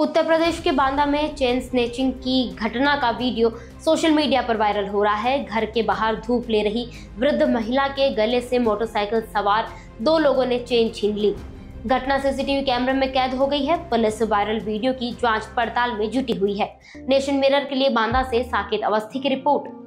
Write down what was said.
उत्तर प्रदेश के बांदा में chain snatching की घटना का वीडियो सोशल मीडिया पर वायरल हो रहा है। घर के बाहर धूप ले रही वृद्ध महिला के गले से मोटरसाइकिल सवार दो लोगों ने चेन छीन ली। घटना सीसीटीवी कैमरे में कैद हो गई है। पुलिस वायरल वीडियो की जांच पड़ताल में जुटी हुई है। नेशन मिरर के लिए बांदा से साकेत अवस्थी की रिपोर्ट।